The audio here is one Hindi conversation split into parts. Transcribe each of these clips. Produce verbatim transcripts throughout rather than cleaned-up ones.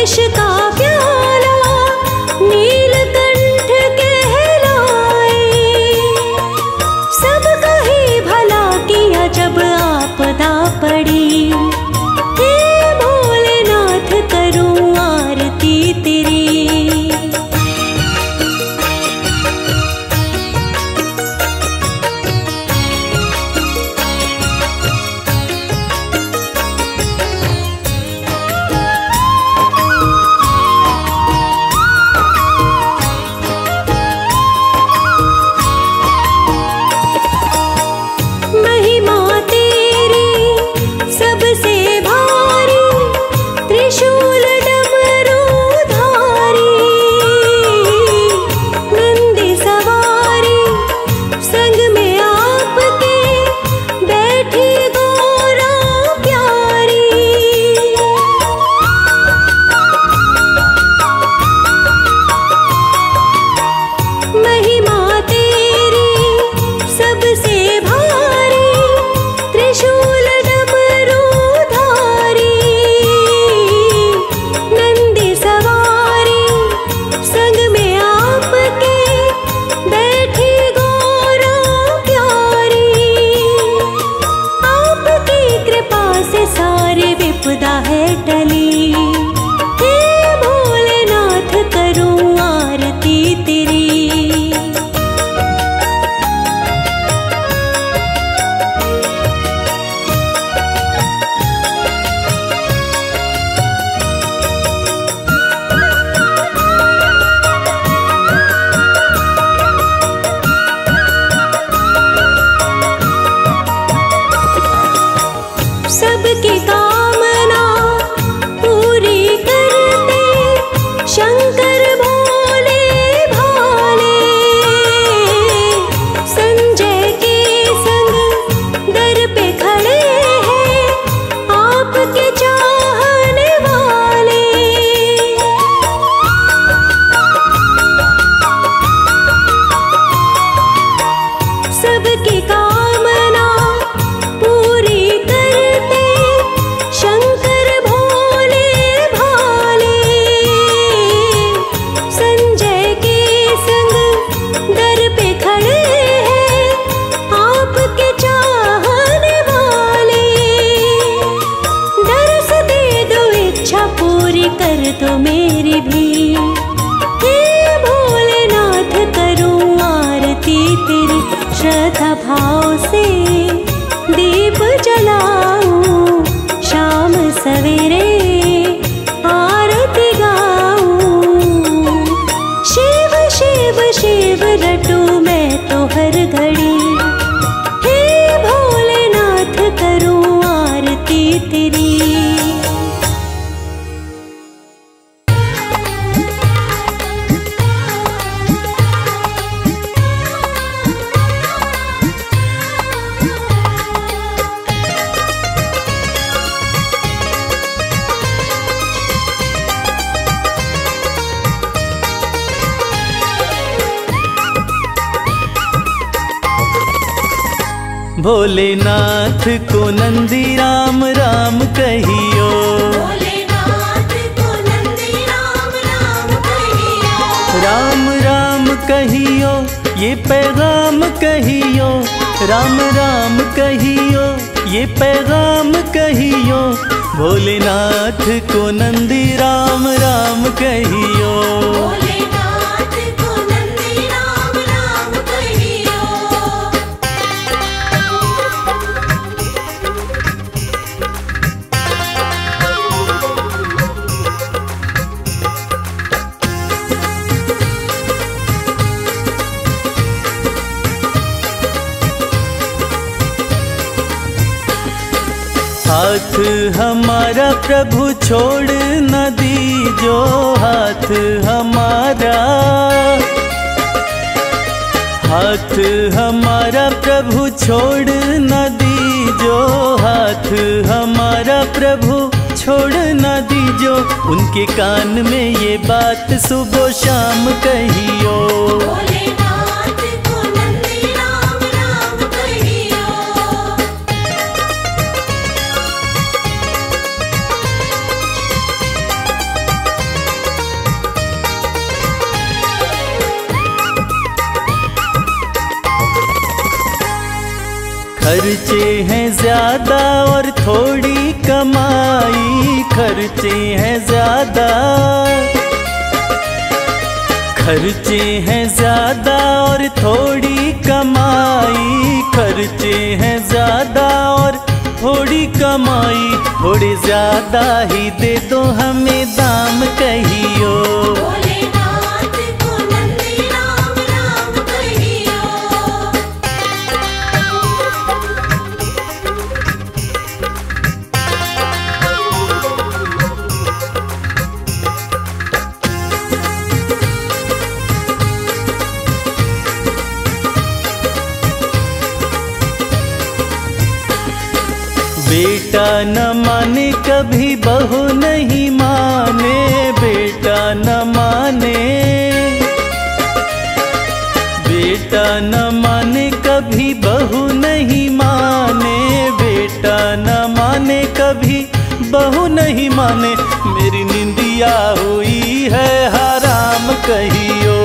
देश का प्यारा नीलकंठ कहलाए। सबका ही भला किया जब आपदा पड़ी, हे भोलेनाथ करूं आरती तेरी। भोलेनाथ को नंदी राम राम कहियो, भोलेनाथ को नंदी राम राम कहियो, राम राम कहियो ये पैगाम कहियो, राम राम कहियो ये पैगाम कहियो, भोलेनाथ को नंदी राम राम कहियो। हाथ हमारा प्रभु छोड़ न दीजो, हाथ हमारा, हाथ हमारा प्रभु छोड़ न दीजो, हाथ हमारा प्रभु छोड़ न दीजो, उनके कान में ये बात सुबह शाम कहियो, खर्चे हैं ज्यादा और थोड़ी कमाई, खर्चे हैं ज्यादा, खर्चे हैं ज्यादा और थोड़ी कमाई, खर्चे हैं ज्यादा और थोड़ी कमाई, थोड़े ज्यादा ही दे दो हमें दाम कहियो। बेटा न माने कभी बहू नहीं माने, बेटा न माने, बेटा न माने कभी बहू नहीं माने, बेटा न माने कभी बहू नहीं माने, मेरी निंदिया हुई है हराम कहियो।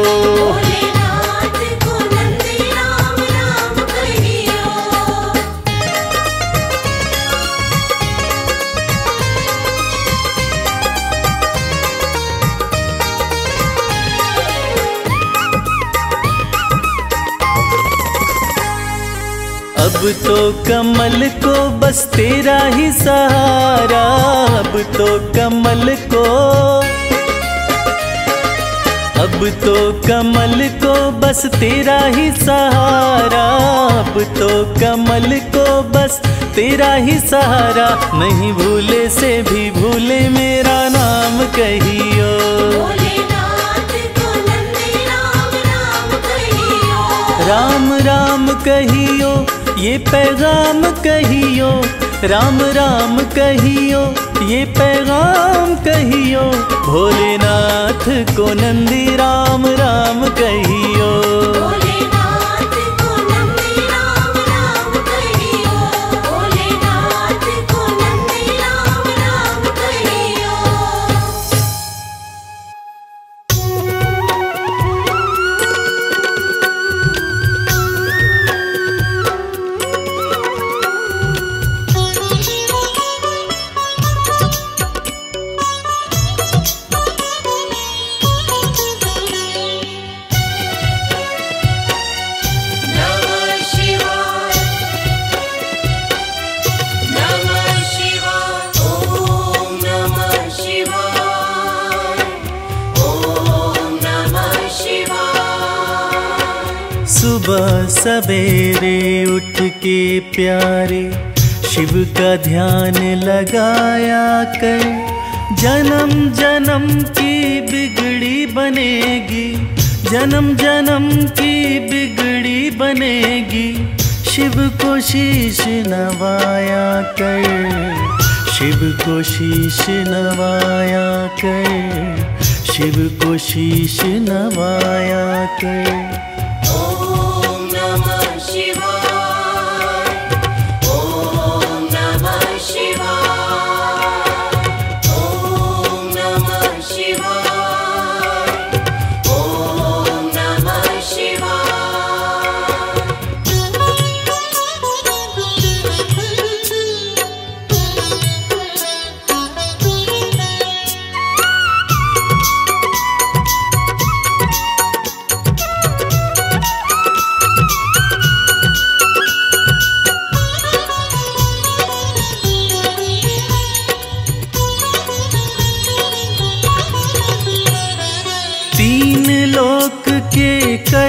अब तो कमल को बस तेरा ही सहारा, अब तो कमल को, अब तो कमल को बस तेरा ही सहारा, अब तो कमल को बस तेरा ही सहारा, नहीं भूले से भी भूले मेरा नाम कहियो। राम राम कहियो ये पैगाम कहियो, राम राम कहियो ये पैगाम कहियो, भोलेनाथ को नंदी राम राम कहियो। सुबह सवेरे उठ के प्यारे शिव का ध्यान लगाया कर, जन्म जन्म की बिगड़ी बनेगी, जन्म जन्म की बिगड़ी बनेगी, शिव को शीश नवाया कर, शिव को शीश नवाया कर, शिव को शीश नवाया कर।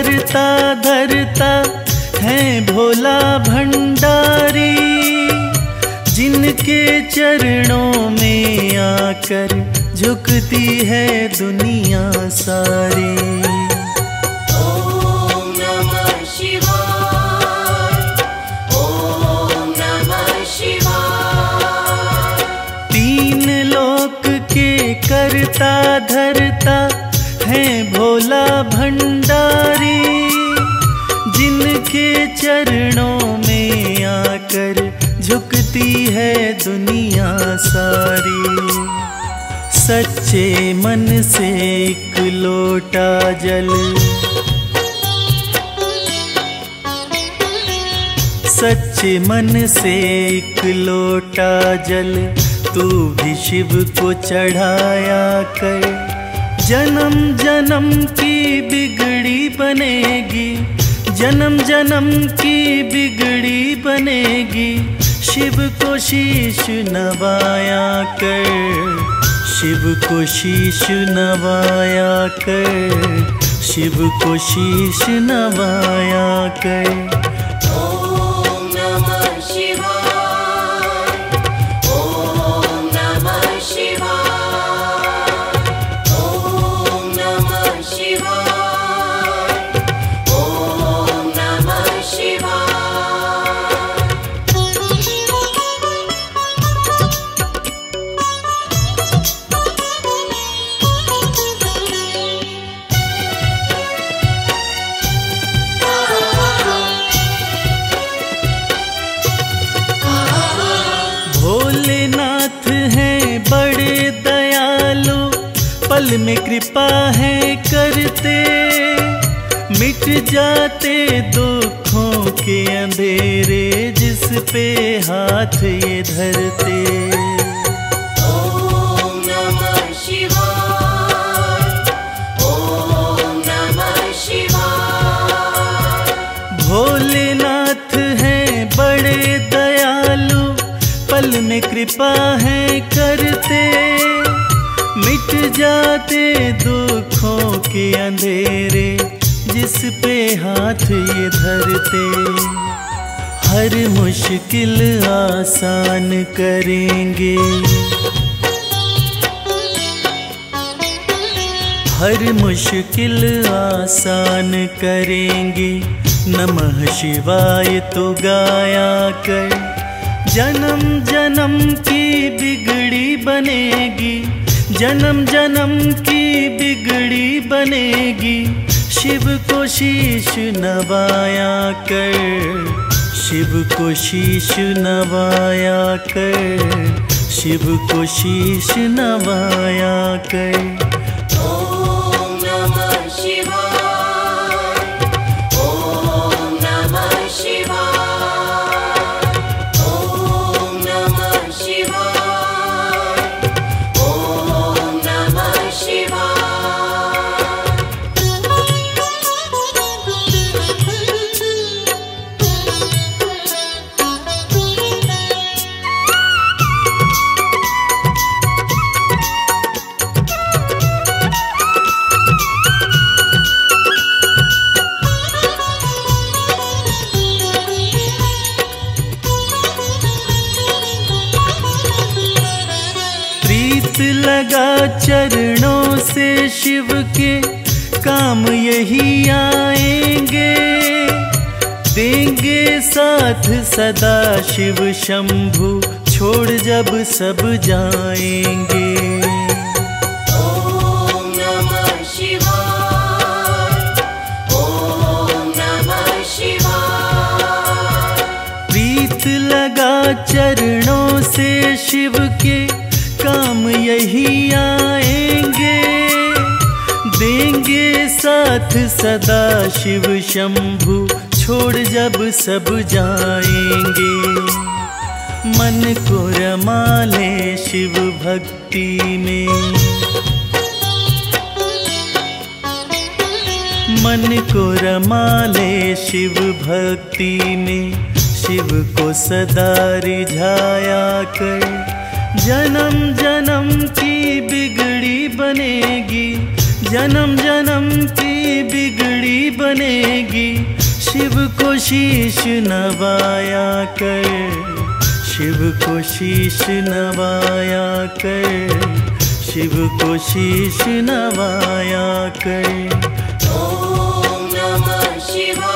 करता धरता है भोला भंडारी, जिनके चरणों में आकर झुकती है दुनिया सारी। तीन लोक के करता धरता है भोला भंडारी, जिनके चरणों में आकर झुकती है दुनिया सारी। सच्चे मन से एक लोटा जल, सच्चे मन से एक लोटा जल तू भी शिव को चढ़ाया कर। जन्म जन्म की बिगड़ी बनेगी, जन्म जन्म की बिगड़ी बनेगी, शिव को शीश नवाया कर, शिव को शीश नवाया कर, शिव को शीश नवाया कर। पल में कृपा है करते, मिट जाते दुखों के अंधेरे जिस पे हाथ ये धरते। ओम नमः शिवाय, ओम नमः शिवाय। भोलेनाथ हैं बड़े दयालु, पल में कृपा है करते, मिट जाते दुखों के अंधेरे जिस पे हाथ ये धरते। हर मुश्किल आसान करेंगे, हर मुश्किल आसान करेंगे, नमः शिवाय तो गाया कर। जन्म जन्म की बिगड़ी बनेगी, जन्म जन्म की बिगड़ी बनेगी, शिव को शीश नवाया कर, शिव को शीश नवाया कर, शिव को शीश नवाया कर। चरणों से शिव के काम यही आएंगे, देंगे साथ सदा शिव शंभू छोड़ जब सब जाएंगे। ओम नमः शिवाय, ओम नमः शिवाय। प्रीत लगा चरणों से शिव के काम यही आएंगे, देंगे साथ सदा शिव शंभू छोड़ जब सब जाएंगे। मन को रमा ले शिव भक्ति में, मन को रमा ले शिव भक्ति में, शिव को सदा रिझाया कर। जन्म जन्म की बिगड़ी बनेगी, जन्म जन्म की बिगड़ी बनेगी, शिव को शीश नवाया कर, शिव को शीश नवाया कर, शिव को शीश नवाया कर। ओम नमः शिवाय।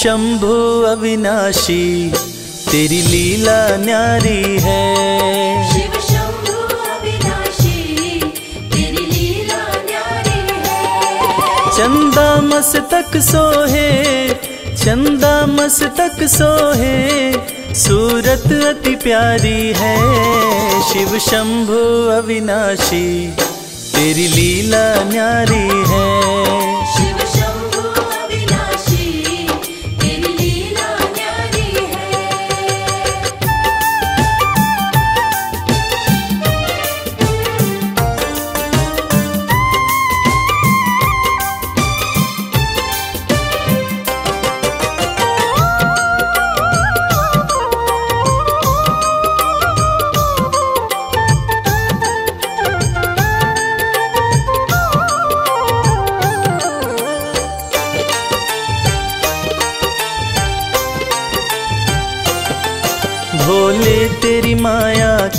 शंभू अविनाशी तेरी लीला न्यारी है। शिव शंभू अविनाशी तेरी लीला न्यारी है। चंदा मस्तक सोहे चंदा मस्तक सोहे, सूरत अति प्यारी है। शिव शंभु अविनाशी, तेरी लीला न्यारी है।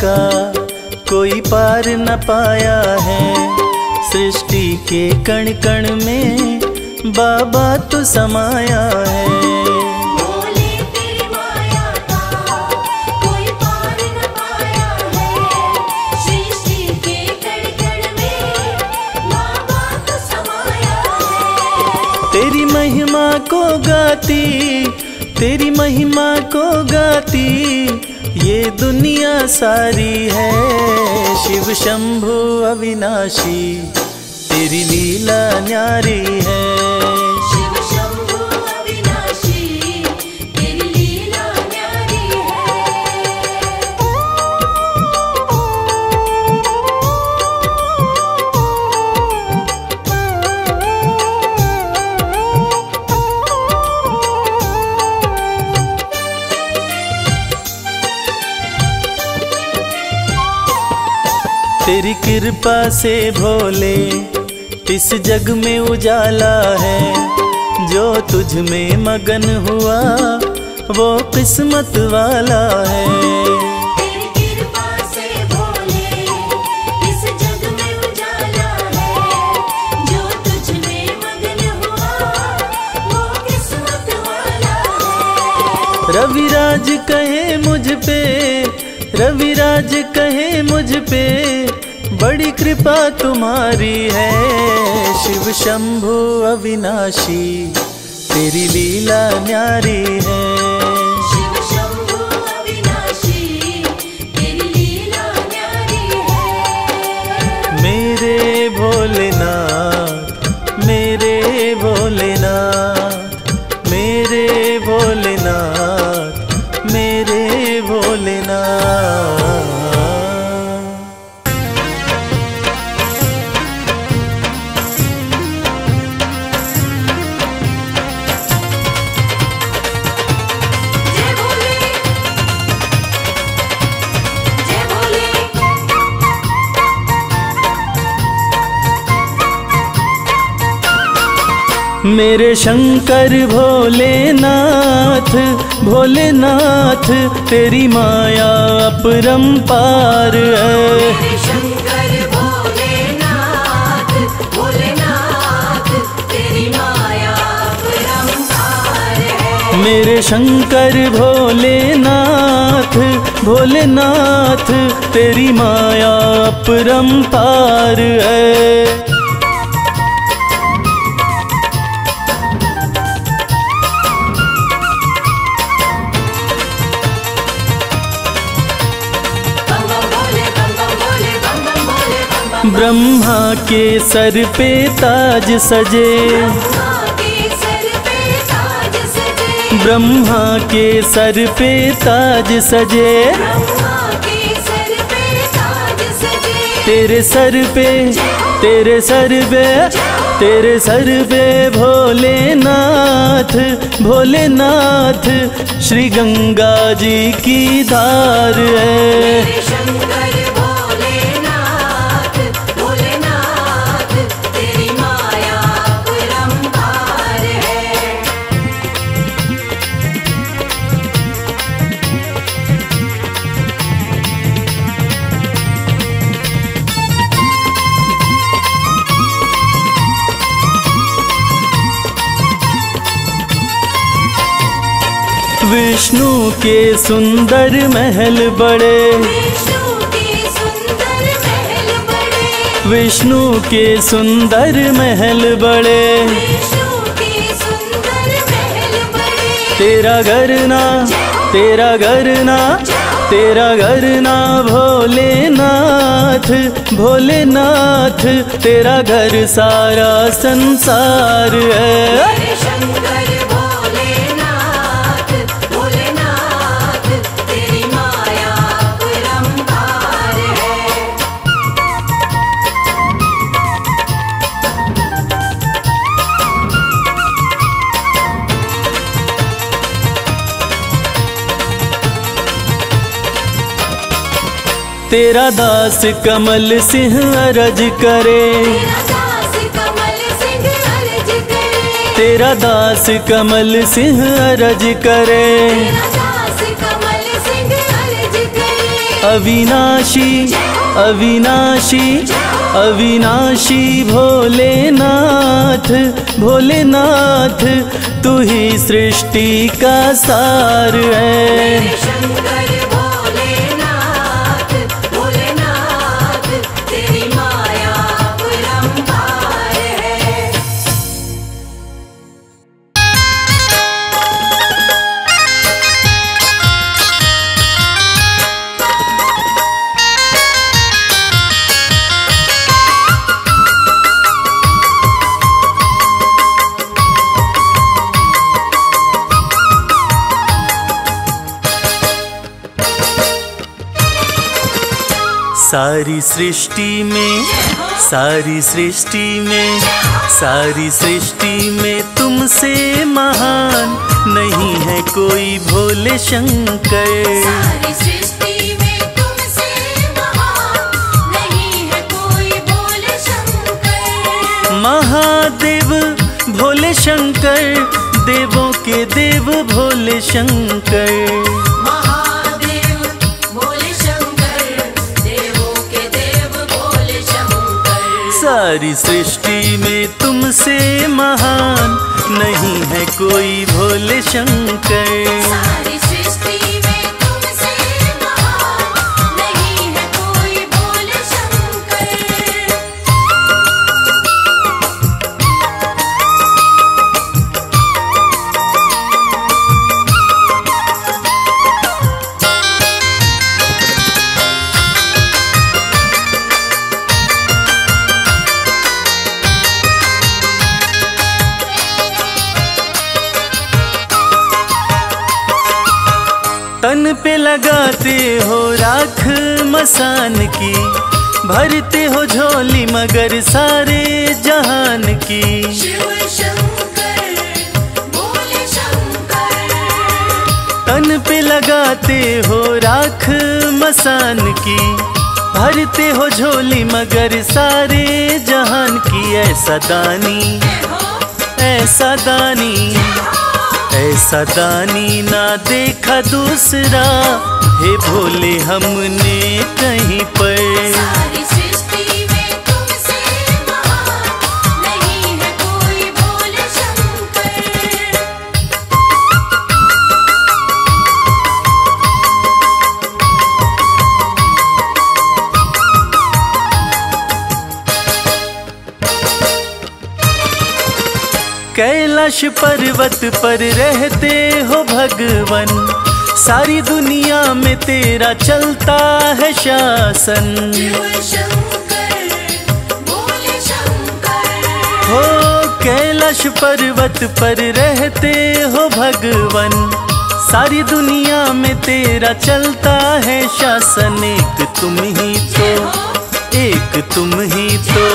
का कोई पार न पाया है, सृष्टि के कण कण में बाबा तो समाया है। भोले तेरी माया का कोई पार न पाया है, सृष्टि के कण कण में बाबा तो समाया है। तेरी महिमा को गाती, तेरी महिमा को गाती ये दुनिया सारी है। शिव शंभु अविनाशी, तेरी लीला न्यारी है। तेरी कृपा से भोले इस जग में उजाला है, जो तुझ में मगन हुआ वो किस्मत वाला है। तेरी कृपा से भोले इस जग में उजाला है, जो तुझ में मगन हुआ वो किस्मत वाला है। रविराज कहे मुझ पे, रविराज कहे मुझ पे बड़ी कृपा तुम्हारी है। शिव शंभु अविनाशी, तेरी लीला न्यारी है। मेरे शंकर भोलेनाथ, भोलेनाथ तेरी माया अपरंपार है। शंकर भोलेनाथ, भोलेनाथ तेरी माया अपरंपार है। मेरे शंकर भोलेनाथ, भोलेनाथ तेरी माया अपरंपार है। ब्रह्मा के सर पे ताज सजे, ब्रह्मा के सर पे ताज सजे, तेरे सर पे, तेरे सर पे, तेरे सर पे भोलेनाथ, भोलेनाथ श्री गंगा जी की धार है। विष्णु के सुंदर महल बड़े, विष्णु के सुंदर महल बड़े, तेरा घरना तेरा घरना तेरा घरना भोलेनाथ भोलेनाथ तेरा घर सारा संसार है। तेरा दास कमल सिंह अरज करे तेरा दास कमल सिंह अरज करे अविनाशी अविनाशी अविनाशी भोलेनाथ भोलेनाथ तू ही सृष्टि का सार है। सारी सृष्टि में सारी सृष्टि में सारी सृष्टि में तुमसे महान नहीं है कोई भोले शंकर। सारी सृष्टि में तुमसे महान नहीं है कोई भोले शंकर। महादेव भोले शंकर देवों के देव भोले शंकर। सारी सृष्टि में तुमसे महान नहीं है कोई भोले शंकर। सारी सृष्टि में तुमसे महान नहीं है कोई भोले शंकर। तन पे लगाते हो राख मसान की भरते हो झोली मगर सारे जहान की। शिव शंकर भोले शंकर तन पे लगाते हो राख मसान की भरते हो झोली मगर सारे जहान की। ऐसा दानी ऐसा दानी ऐसा दानी ना देखा दूसरा हे भोले हमने कहीं पर। सारी सृष्टि में तुमसे महान नहीं है कोई भोले शंकर। कैलाश पर्वत पर रहते हो भगवन सारी दुनिया में तेरा चलता है शासन। शंकर भोले शंकर हो कैलाश पर्वत पर रहते हो भगवन सारी दुनिया में तेरा चलता है शासन। एक तुम ही तो एक तुम ही तो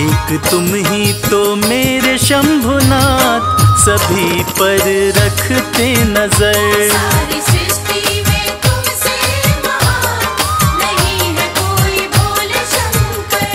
एक तुम ही तो मेरे शंभुनाथ सभी पर रखते नजर। सारी सृष्टि में तुमसे महान नहीं है कोई भोले शंकर।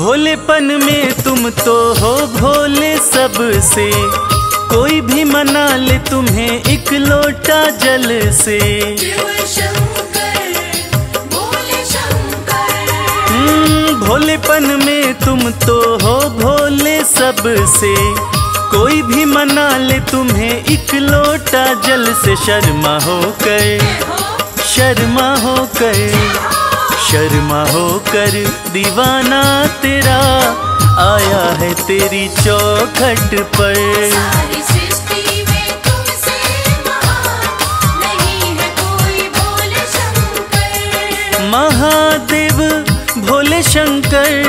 भोलेपन में तुम तो हो भोले सबसे कोई भी मना ले तुम्हें एक लोटा जल से। शिव शंकर भोले शंकर भोलेपन में तुम तो हो भोले सबसे, कोई भी मना ले तुम्हें एक लोटा जल से। शर्मा हो कर, शर्मा हो कर, शर्मा हो कर दीवाना तेरा आया है तेरी चौखट पर। सारी सृष्टि में तुमसे महान नहीं है कोई भोले शंकर। महादेव भोले शंकर,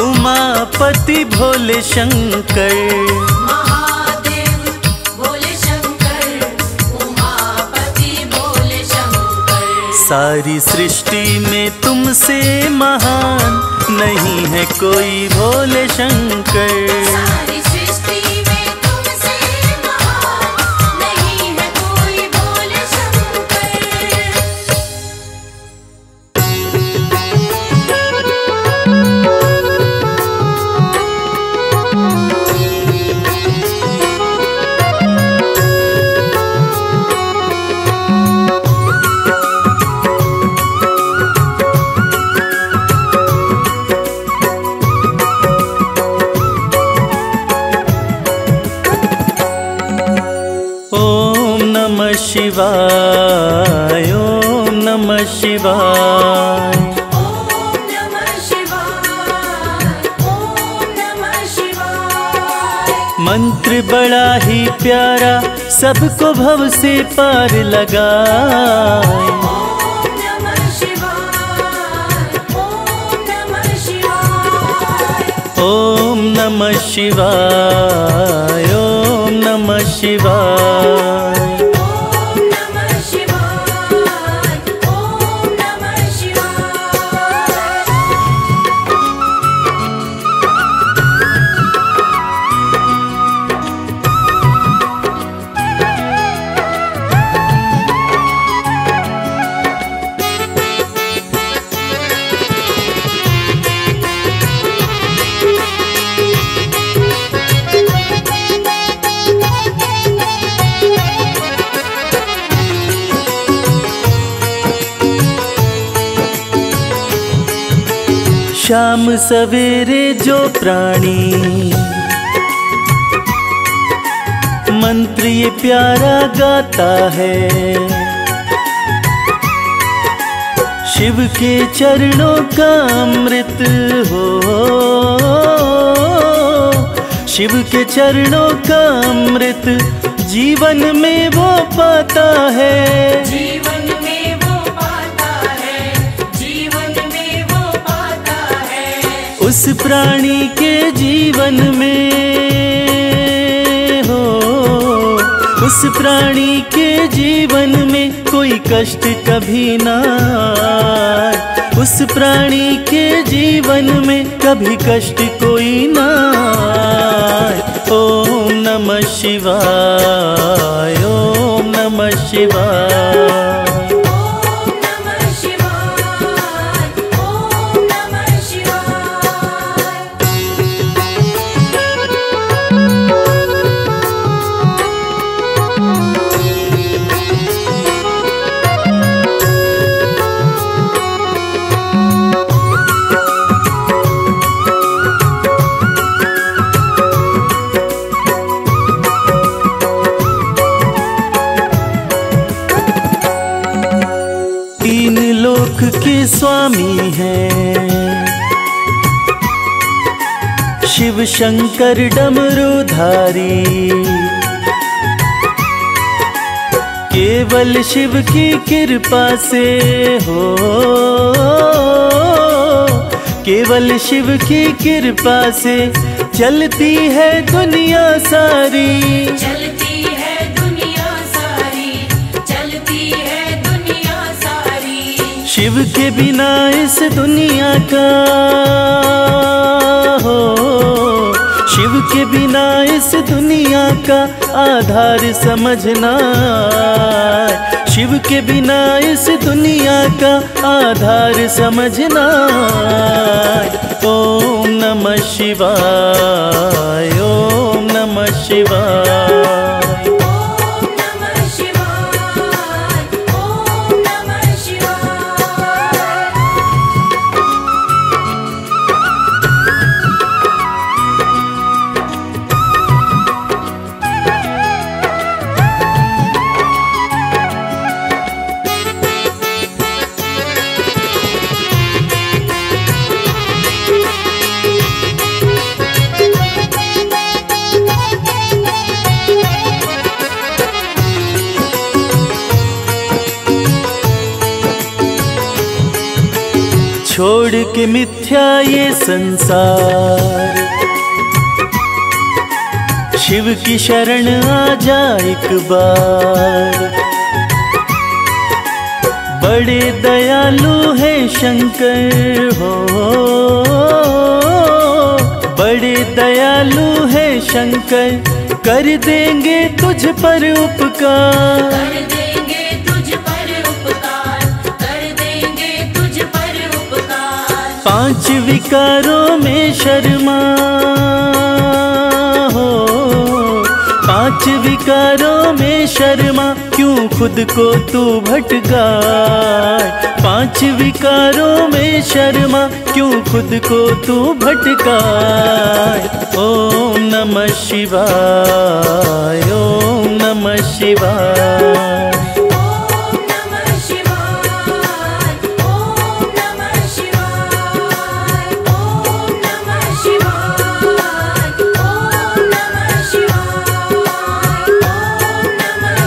उमा पति भोले शंकर, महादेव भोले शंकर, उमा पति भोले शंकर। सारी सृष्टि में तुमसे महान नहीं है कोई भोले शंकर। सारी सृष्टि में तुमसे महान नहीं है कोई भोले शंकर। शिवाय ओम नमः शिवाय, ओम नमः शिवाय, ओम नमः शिवाय। मंत्र बड़ा ही प्यारा सबको भव से पार लगाए। ओम नमः शिवाय, ओम नमः शिवाय, ओम नमः शिवाय, ओम नमः शिवाय। शाम सवेरे जो प्राणी मंत्र ये प्यारा गाता है, शिव के चरणों का अमृत हो, शिव के चरणों का अमृत जीवन में वो पाता है, जीवन में वो पाता है, जीवन में वो पाता है। उस प्राणी के जीवन में हो, उस प्राणी के जीवन में कोई कष्ट कभी ना आए। उस प्राणी के जीवन में कभी कष्ट कोई ना आए। ओम नमः शिवाय, ओम नमः शिवाय, ओम नमः शिवाय, ओम नमः शिवाय। के स्वामी हैं शिव शंकर डमरूधारी, केवल शिव की कृपा से हो, केवल शिव की कृपा से चलती है दुनिया सारी, चलती शिव के बिना इस दुनिया का हो, शिव के बिना इस दुनिया का आधार समझना, शिव के बिना इस दुनिया का आधार समझना। ओम नमः शिवाय, ओम नमः शिवाय। छोड़ के मिथ्या ये संसार, शिव की शरण आ जा एक बार। बड़े दयालु है शंकर हो, बड़े दयालु है शंकर, कर देंगे तुझ पर उपकार, कर देंगे तुझ पर उपकार, कर देंगे तुझ पर उपकार। पांच विकारों में शर्मा हो, पांच विकारों में शर्मा, क्यों खुद को तू भटकाए। पांच विकारों में शर्मा, क्यों खुद को तू भटकाए। ओम नमः शिवाय, ओम नमः शिवाय, ओम नमः शिवाय, ओम नमः शिवाय, ओम नमः शिवाय, ओम नमः शिवाय, ओम नमः शिवाय, ओम नमः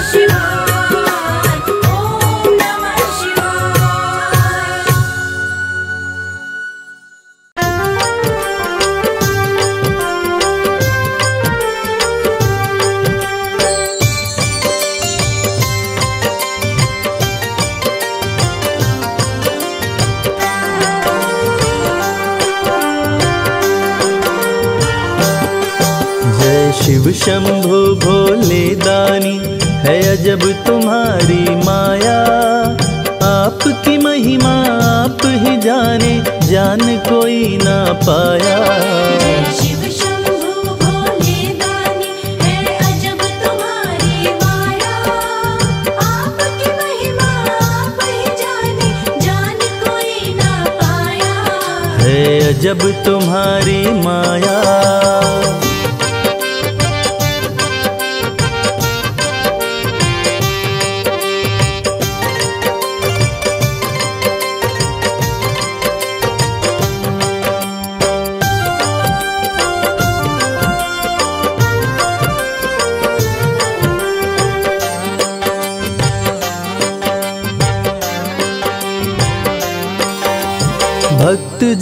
शिवाय। शिव शंभु भोले दानी है अजब तुम्हारी माया, आपकी महिमा आप ही जाने, जान कोई ना पाया। शिव शंभु भोले दानी है अजब तुम्हारी माया, आपकी महिमा आप ही जाने, जान कोई ना पाया। है अजब तुम्हारी माया,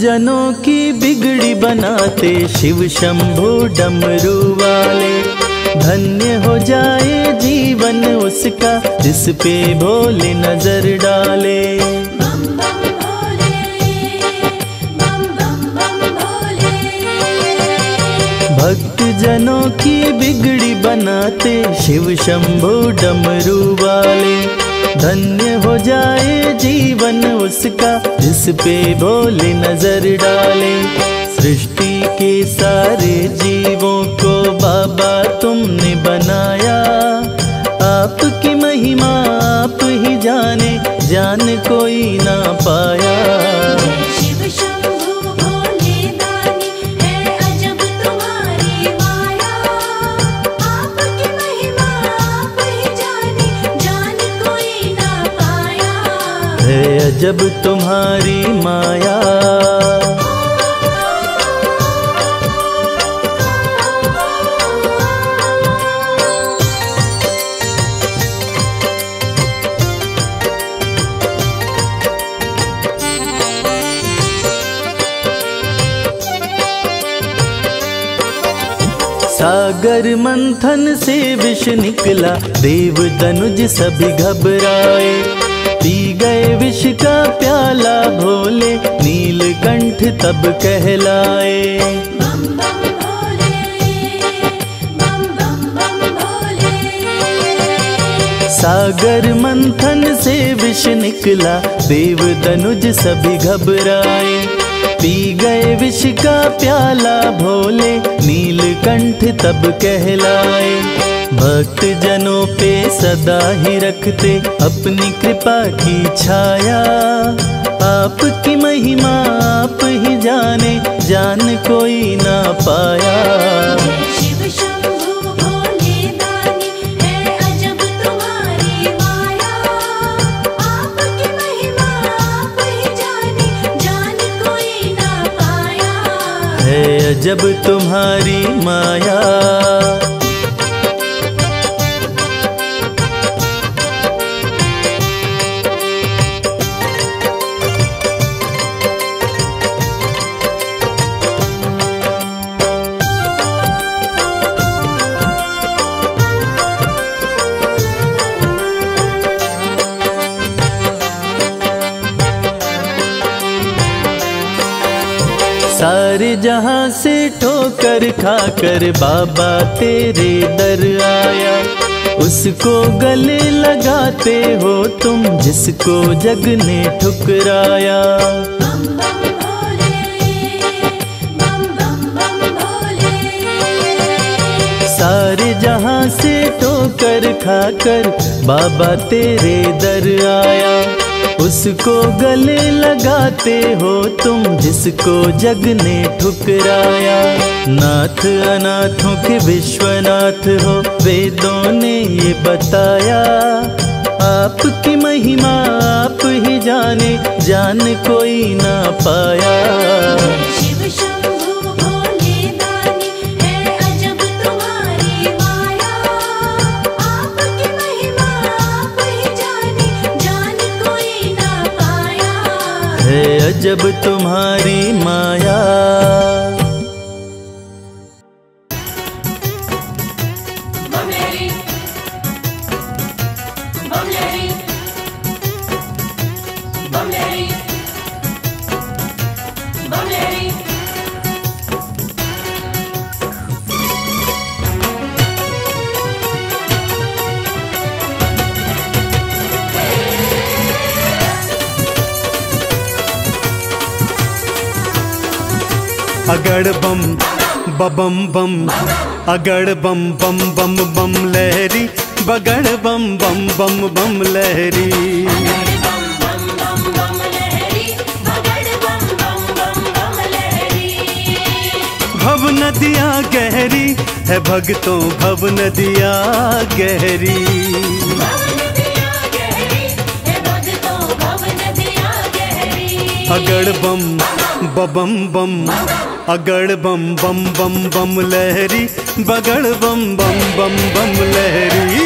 जनों की बिगड़ी बनाते शिव शंभु डमरू वाले। धन्य हो जाए जीवन उसका जिस पे भोले नजर डाले। बम बम भोले, बम बम बम भोले। भक्त जनों की बिगड़ी बनाते शिव शंभु डमरू वाले। धन्य हो जाए जीवन उसका जिस पे भोले नजर डाले। सृष्टि के सारे जीवों को बाबा तुमने बनाया, आपकी महिमा आप ही जाने, जान कोई ना पाया। जब तुम्हारी माया, सागर मंथन से विष निकला, देव दनुज सभी घबराए। पी गए विष का प्याला भोले, नीलकंठ तब कहलाए। बम बम भोले, बम बम बम भोले। सागर मंथन से विष निकला, देव दनुज सभी घबराए। पी गए विष का प्याला भोले, नीलकंठ तब कहलाए। भक्त जनों पे सदा ही रखते अपनी कृपा की छाया, आपकी महिमा आप ही जाने, जान कोई ना पाया। शिव शंभु भोले दानी है अजब तुम्हारी माया, आपकी महिमा आप ही जाने, जान कोई ना पाया। है अजब तुम्हारी माया। सारे जहां से ठोकर खाकर बाबा तेरे दर आया। उसको गले लगाते हो तुम जिसको जग ने ठुकराया। सारे जहां से ठोकर खाकर बाबा तेरे दर आया। उसको गले लगाते हो तुम जिसको जग ने ठुकराया। नाथ अनाथों के विश्वनाथ हो वेदों ने ये बताया। आपकी महिमा आप ही जाने जान कोई ना पाया। शिव शंभू भोले दानी है अजब तुम्हारी माया। आपकी महिमा आप ही जाने जान कोई ना पाया। है अजब तुम्हारी माया। अगड़ बम बबम बम अगड़ बम बम बम बम लहरी बगड़ बम बम बम बम लहरी। भव नदियाँ गहरी है भगतों भव नदियाँ गहरी। अगड़ बम बबम बम अगड़ बम बम बम बम लहरी बगड़ बम बम बम बम लहरी।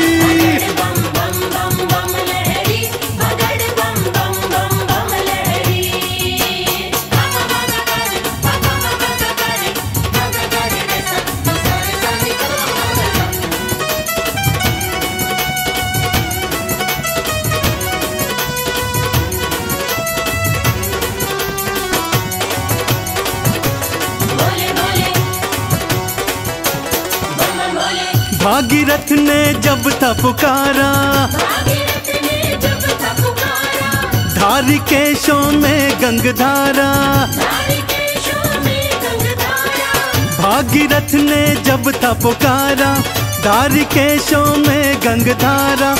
भागीरथ ने जब था पुकारा धारी केशों में गंगधारा। भागीरथ ने जब था पुकारा धारी केशों में गंगधारा।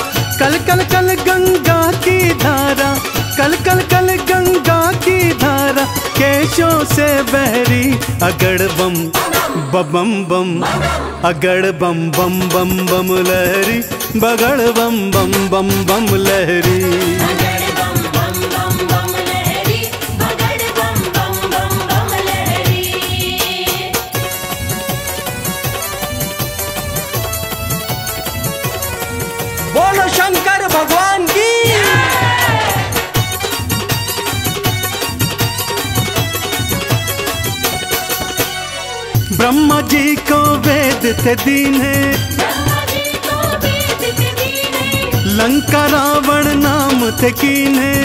कल कल कल गंगा की धारा कल कल कल गंगा की धारा केशों से बहरी। अगड़ बम बबम बम अगड़ बम बम बम बम लहरी बगड़ बम बम बम बम लहरी। बोलो शंकर भगवान की। ब्रह्मा जी को वेद थे दीन है लंका रावण नाम थे कीन है।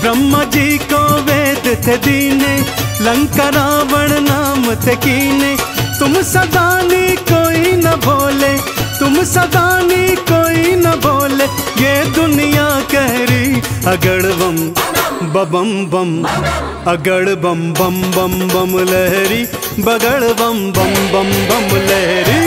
ब्रह्मा जी को वेद थे दीन है लंका रावण नाम थे कीन। तुम सदानी कोई न बोले तुम सदानी कोई न बोले ये दुनिया कह रही। अगड़ बम बबम बम अगड़ बम बम बम बम लहरी बगड़ बम बम बम बम लहरी।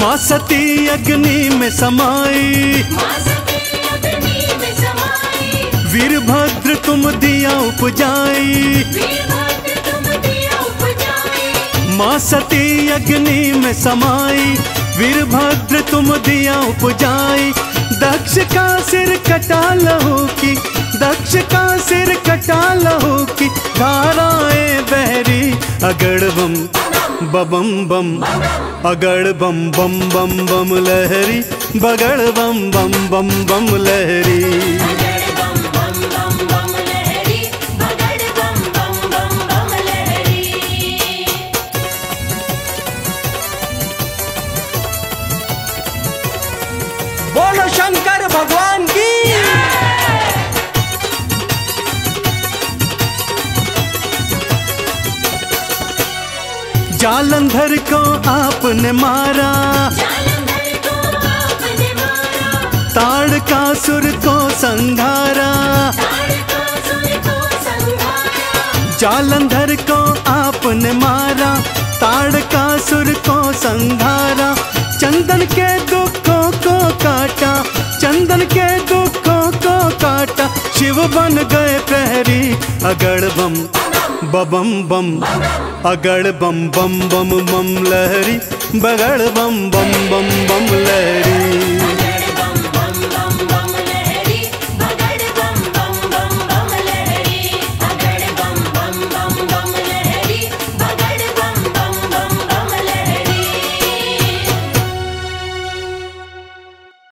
माँ सती अग्नि में समाई वीरभद्र तुम दिया उपजाई। माँ सती अग्नि में समाई वीरभद्र तुम दिया उपजाई। दक्ष का सिर कटा लहू की दक्ष का सिर कटा लहू की धाराएं बहरी। अगड़ बम बबम बम अगड़ बम बम बम बम लहरी बगड़ बम बम बम बम लहरी बोलो शंकर भगवान की। जालंधर को आपने मारा, मारा। ताड़कासुर को संघारा, जालंधर को आपने मारा, ताड़कासुर को संघारा। चंदन के दुखों को काटा, चंदन के दुखों को काटा। शिव बन गए प्रहरी अगड़ बम बबम बम अगड़ बम बम बम बम लहरी बगड़ बम बम बम बम लहरी।